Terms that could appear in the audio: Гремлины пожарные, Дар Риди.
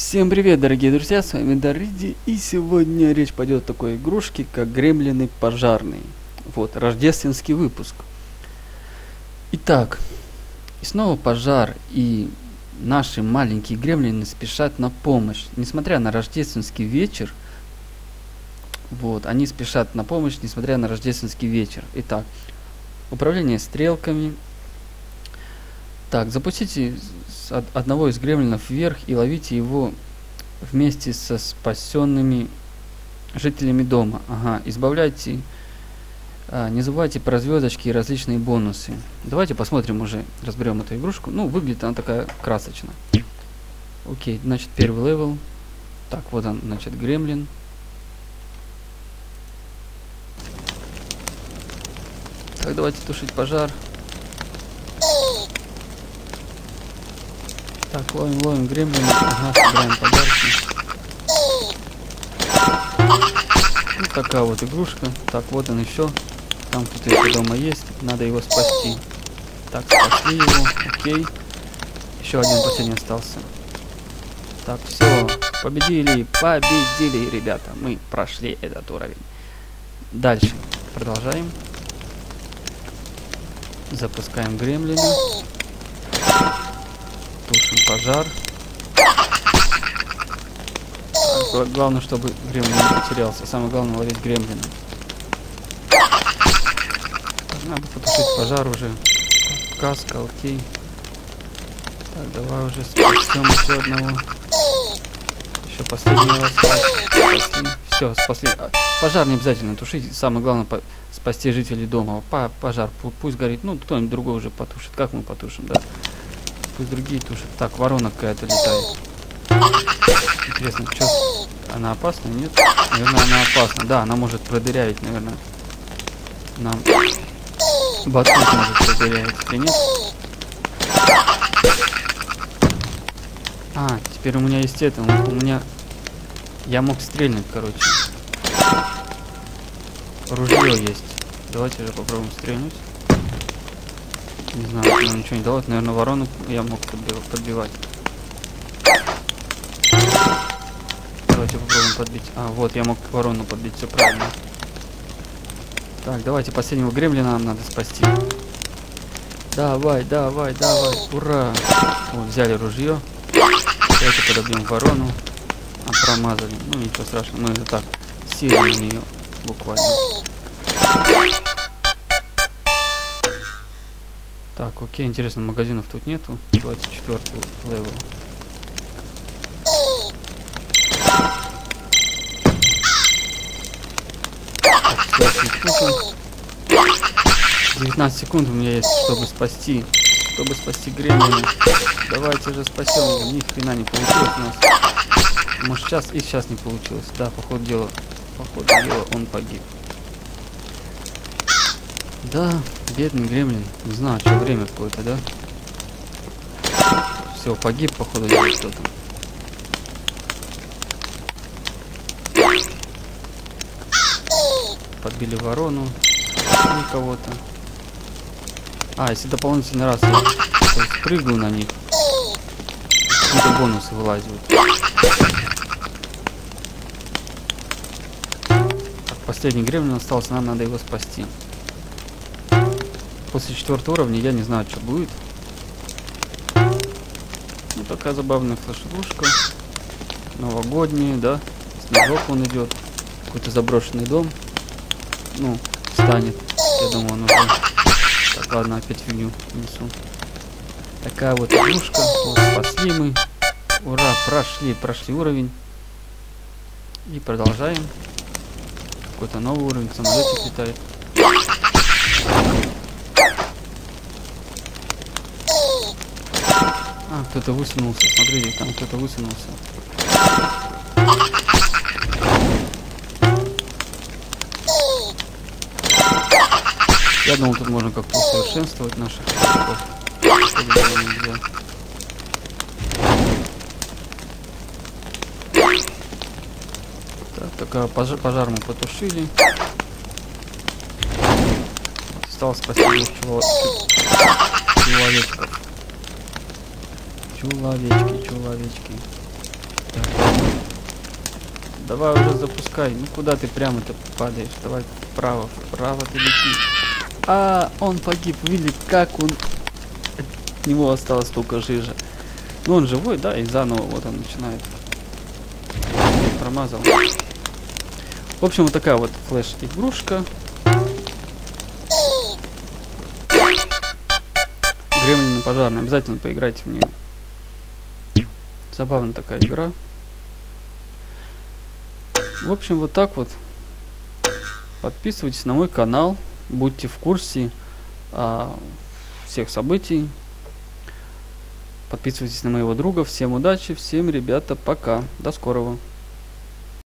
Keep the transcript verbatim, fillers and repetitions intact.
Всем привет, дорогие друзья, с вами Дар Риди, и сегодня речь пойдет о такой игрушке, как Гремлины пожарные. Вот, рождественский выпуск. Итак, и снова пожар, и наши маленькие гремлины спешат на помощь. Несмотря на рождественский вечер, вот, они спешат на помощь, несмотря на рождественский вечер. Итак, управление стрелками. Так, запустите одного из гремлинов вверх и ловите его вместе со спасенными жителями дома. Ага, избавляйте, а, не забывайте про звездочки и различные бонусы. Давайте посмотрим уже, разберем эту игрушку. Ну, выглядит она такая красочная. Окей, значит, первый левел. Так, вот он, значит, гремлин. Так, давайте тушить пожар. Так, ловим, ловим гремлина. Ага, собираем подарки. Вот такая вот игрушка. Так, вот он еще. Там кто-то дома есть. Надо его спасти. Так, спасли его. Окей. Еще один последний остался. Так, все. Победили. Победили, ребята. Мы прошли этот уровень. Дальше. Продолжаем. Запускаем гремлина. Тушим пожар. Главное, чтобы гремлин не потерялся. Самое главное — ловить гремлина. Надо потушить пожар уже. Так, каска, окей. Так, давай уже спасем еще одного. Еще последнего. Спасли. Все, спасли. Пожар не обязательно тушить. Самое главное — спасти жителей дома. Пожар пусть горит. Ну, кто-нибудь другой уже потушит. Как мы потушим, да? Другие тушат. Так, ворона какая-то летает. Интересно, что? Она опасна? Нет? Наверное, она опасна. Да, она может продырявить, наверное. Нам батут может продырявить, или нет? А, теперь у меня есть это. У меня... Я мог стрельнуть, короче. Ружье есть. Давайте же попробуем стрельнуть. Не знаю, она ничего не дала. Наверное, ворону я мог подбивать. Давайте попробуем подбить. А, вот, я мог ворону подбить, все правильно. Так, давайте последнего гремлина нам надо спасти. Давай, давай, давай. Ура! Вот, взяли ружье. Давайте подобьем ворону. А, промазали. Ну, ничего страшного. Мы это так, сели на нее буквально. Так, окей, интересно, магазинов тут нету. двадцать четвёртый левел. девятнадцать секунд у меня есть, чтобы спасти. Чтобы спасти гремлина. Давайте же спасем. Ни хрена не получилось у нас. Может, сейчас и сейчас не получилось. Да, по ходу дела. По ходу дела он погиб. Да, бедный гремлин. Не знаю, что время какое-то, да? Все, погиб, походу, или что-то. Подбили ворону. Спасли кого-то. А, если дополнительный раз я спрыгну на них, какие-то бонусы вылазят. Так, последний гремлин остался, нам надо его спасти. После четвертого уровня я не знаю, что будет. Ну, такая забавная флеш-игрушка. Новогодняя, да? Снежок он идет. Какой-то заброшенный дом. Ну, встанет. Я думаю, он уже... Так, ладно, опять фигню несу. Такая вот игрушка. Вот, спасли мы. Ура, прошли, прошли уровень. И продолжаем. Какой-то новый уровень. Самолетик летает. Кто-то высунулся, смотрите, там кто-то высунулся. Я думал, тут можно как-то усовершенствовать наших игроков. Так, такая пожар, пожар мы потушили. Осталось спасти человечков. Человечки, человечки. давай уже запускай. Ну куда ты прямо-то падаешь? Давай вправо, вправо ты летишь. А, он погиб, видит, как он... От него осталось только жижа. Ну он живой, да, и заново вот он начинает. Промазал. В общем, вот такая вот флеш-игрушка. Гремлины пожарные. Обязательно поиграйте в нее. Забавная такая игра. В общем, вот так вот. Подписывайтесь на мой канал. Будьте в курсе а, всех событий. Подписывайтесь на моего друга. Всем удачи, всем, ребята, пока. До скорого.